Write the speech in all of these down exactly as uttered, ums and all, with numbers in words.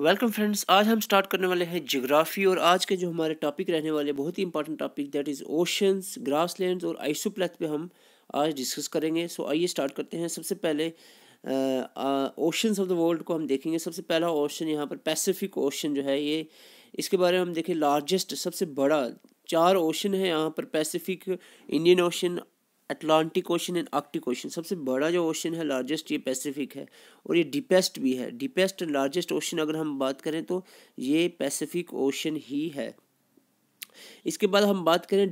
Welcome friends, आज हम start करने वाले हैं जियोग्राफी और आज के जो हमारे टॉपिक रहने वाले बहुत ही important topic that is oceans, grasslands और आइसोप्लेथ पे हम आज डिस्कस करेंगे। सो आइए स्टार्ट करते हैं। सबसे पहले ओशंस ऑफ द वर्ल्ड को हम देखेंगे। सबसे पहला ओशन यहाँ पर पैसिफिक ओशन जो है ये, इसके बारे में हम देखें। लार्जेस्ट, सबसे बड़ा, चार ओशन है यहाँ पर Pacific, Indian ocean, Atlantic ocean and Arctic ocean. सबसे बड़ा जो ओशन है लार्जेस्ट ये पैसिफिक है और ये डीपेस्ट भी है। डीपेस्ट एंड लार्जेस्ट ओशन अगर हम बात करें तो ये पैसिफिक ओशन ही है। इसके बाद हम बात करें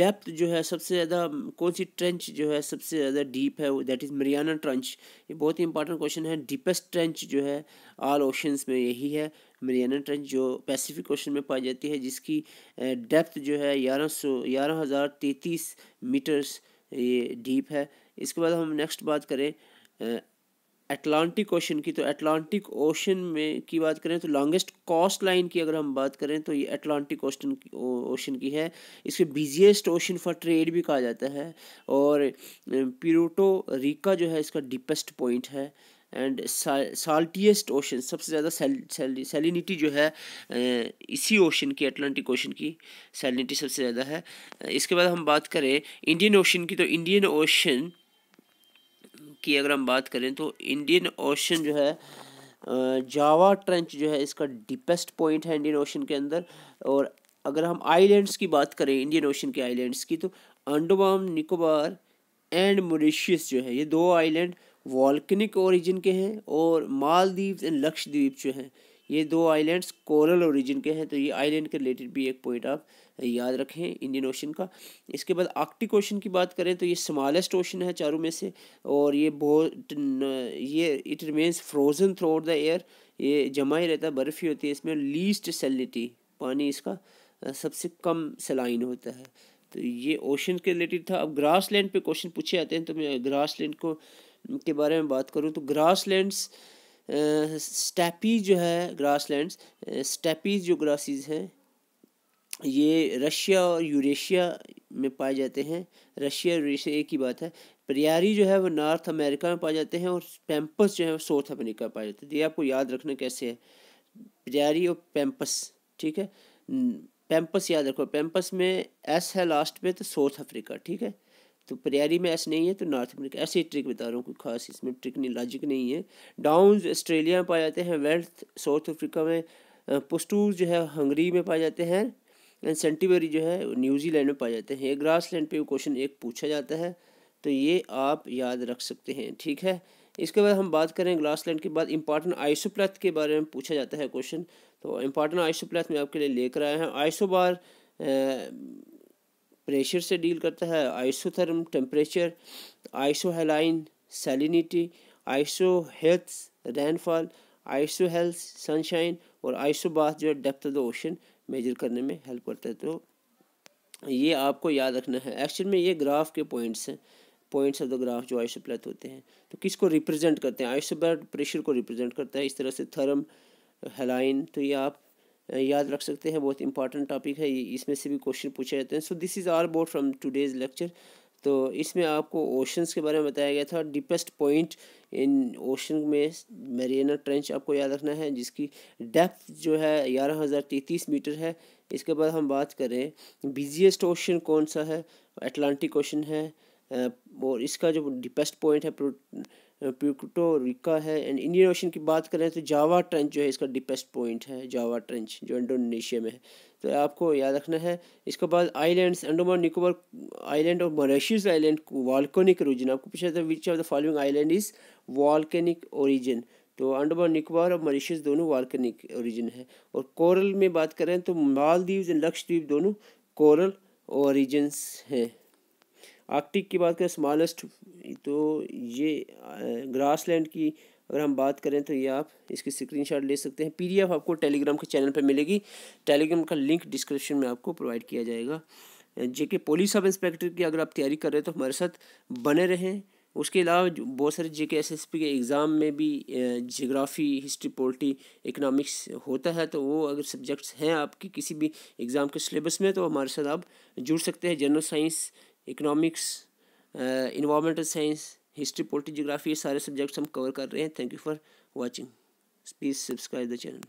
डेप्थ जो है सबसे ज़्यादा, कौन सी ट्रेंच जो है सबसे ज़्यादा डीप है, दैट इज़ मरियाना ट्रेंच। ये बहुत ही इंपॉर्टेंट क्वेश्चन है। डीपेस्ट ट्रेंच जो है ऑल ओशंस में यही है मरियाना ट्रेंच जो पैसिफिक ओशन में पाई जाती है, जिसकी डेप्थ जो है ग्यारह सौ ग्यारह हज़ार तैंतीस मीटर्स ये डीप है। इसके बाद हम नेक्स्ट बात करें अटलांटिक ओशन की, तो अटलांटिक ओशन में की बात करें तो लॉन्गेस्ट कोस्ट लाइन की अगर हम बात करें तो ये अटलांटिक ओशन ओशन की है। इसके बिजिएस्ट ओशन फॉर ट्रेड भी कहा जाता है और प्यूर्टो रिका जो है इसका डीपेस्ट पॉइंट है। एंड साल्टिएस्ट ओशन, सबसे ज़्यादा सेल, सेल, सेलिनिटी जो है इसी ओशन की, अटलांटिक ओशन की सेलिनिटी सबसे ज़्यादा है। इसके बाद हम बात करें इंडियन ओशन की, तो इंडियन ओशन की अगर हम बात करें तो इंडियन ओशन जो है जावा ट्रेंच जो है इसका डीपेस्ट पॉइंट है इंडियन ओशन के अंदर। और अगर हम आइलैंड्स की बात करें इंडियन ओशन के आइलैंड्स की, तो अंडमान निकोबार एंड मॉरिशस जो है ये दो आइलैंड वॉल्केनिक ओरिजिन के हैं और मालदीव्स एंड लक्षद्वीप जो हैं ये दो आइलैंड्स कोरल ओरिजिन के हैं। तो ये आइलैंड के रिलेटेड भी एक पॉइंट आप याद रखें इंडियन ओशन का। इसके बाद आर्कटिक ओशन की बात करें तो ये स्मॉलेस्ट ओशन है चारों में से और ये बहुत ये it remains frozen throughout the year, ये जमा ही रहता है, बर्फ़ ही होती है इसमें। लीस्ट सैलिनिटी, पानी इसका सबसे कम सलाइन होता है। तो ये ओशन के रिलेटेड था। अब ग्रासलैंड पे क्वेश्चन पूछे जाते हैं तो मैं ग्रासलैंड को के बारे में बात करूँ तो ग्रासलैंड्स स्टेपी जो है, ग्रासलैंड्स स्टेपीज जो ग्रासेस हैं ये रशिया और यूरेशिया में पाए जाते हैं। रशिया यूरेशिया एक ही बात है। प्रियारी जो है वो नॉर्थ अमेरिका में पाए जाते हैं और पैम्पस जो है वो साउथ अमेरिका में पाए जाते हैं। ये आपको याद रखना कैसे है, प्रियारी और पैम्पस, ठीक है। पैम्पस याद रखो, पैम्पस में एस है लास्ट में तो साउथ अफ्रीका, ठीक है। तो प्रेयरी में ऐसा नहीं है तो नॉर्थ अमेरिका, ऐसे ही ट्रिक बता रहा हूँ, कोई खास इसमें ट्रिक नहीं, लॉजिक नहीं है। डाउन्स ऑस्ट्रेलिया में पाए जाते हैं, वेल्थ साउथ अफ्रीका में, पुस्टूज जो है हंगरी में पाए जाते हैं एंड सेंटिबरी जो है न्यूजीलैंड में पाए जाते हैं। ये ग्रासलैंड पे क्वेश्चन एक पूछा जाता है तो ये आप याद रख सकते हैं, ठीक है। इसके बाद हम बात करें ग्रासलैंड के बाद इंपॉर्टेंट आइसोप्लेथ के बारे में पूछा जाता है क्वेश्चन। तो इंपॉर्टेंट आइसोप्लेथ में आपके लिए लेकर आए हैं। आइसोबार प्रेशर से डील करता है, isotherm temperature, isohaline salinity, isohyets rainfall, isohels sunshine और आइसोबाथ जो है depth of the ocean measure करने में हेल्प करता है। तो ये आपको याद रखना है। एक्चुअल में ये ग्राफ के पॉइंट्स हैं, पॉइंट्स ऑफ द ग्राफ जो आइसोप्लेथ होते हैं तो किसको रिप्रेजेंट करते हैं, आइसोबार प्रेशर को रिप्रेजेंट करता है, इस तरह से थर्म, हेलाइन। तो ये आप याद रख सकते हैं, बहुत इंपॉर्टेंट टॉपिक है, इसमें से भी क्वेश्चन पूछे जाते हैं। So this is are about from today's lecture. तो इसमें आपको ओशंस के बारे में बताया गया था। डीपेस्ट पॉइंट इन ओशन में मरियाना ट्रेंच आपको याद रखना है, जिसकी डेप्थ जो है ग्यारह हज़ार तैंतीस मीटर है। इसके बाद हम बात करें बिजिएस्ट ओशन कौन सा है, अटलांटिक ओशन है और इसका जो डीपेस्ट पॉइंट है प्यूर्टो रिका है। एंड इंडियन ओशन की बात करें तो जावा ट्रेंच जो है इसका डीपेस्ट पॉइंट है, जावा ट्रेंच जो इंडोनेशिया में है, तो आपको याद रखना है। इसके बाद आइलैंड्स अंडमान निकोबार आइलैंड और मॉरिशस आइलैंड वॉल्केनिक ओरिजिन, आपको पूछा था which of the following island is volcanic origin, तो अंडमान निकोबार और मॉरिशस दोनों वॉल्केनिक ओरिजिन है। और कोरल में बात करें तो मालदीव्स एंड लक्षद्वीप दोनों कोरल ओरिजिन्स हैं। आर्कटिक की बात करें स्मॉलेस्ट, तो ये ग्रासलैंड की अगर हम बात करें तो ये आप इसकी स्क्रीनशॉट ले सकते हैं। पीडीएफ आपको टेलीग्राम के चैनल पर मिलेगी, टेलीग्राम का लिंक डिस्क्रिप्शन में आपको प्रोवाइड किया जाएगा। जेके पुलिस सब इंस्पेक्टर की अगर आप तैयारी कर रहे हो तो हमारे साथ बने रहें। उसके अलावा बहुत सारे जेके एसएसपी के एग्ज़ाम में भी जियोग्राफी, हिस्ट्री, पॉलिटी, इकनॉमिक्स होता है, तो वो अगर सब्जेक्ट्स हैं आपके किसी भी एग्ज़ाम के सिलेबस में तो हमारे साथ आप जुड़ सकते हैं। General science, economics, environmental science, history, polity, geography, ये सारे सब्जेक्ट्स हम कवर कर रहे हैं। Thank you for watching. Please subscribe the channel.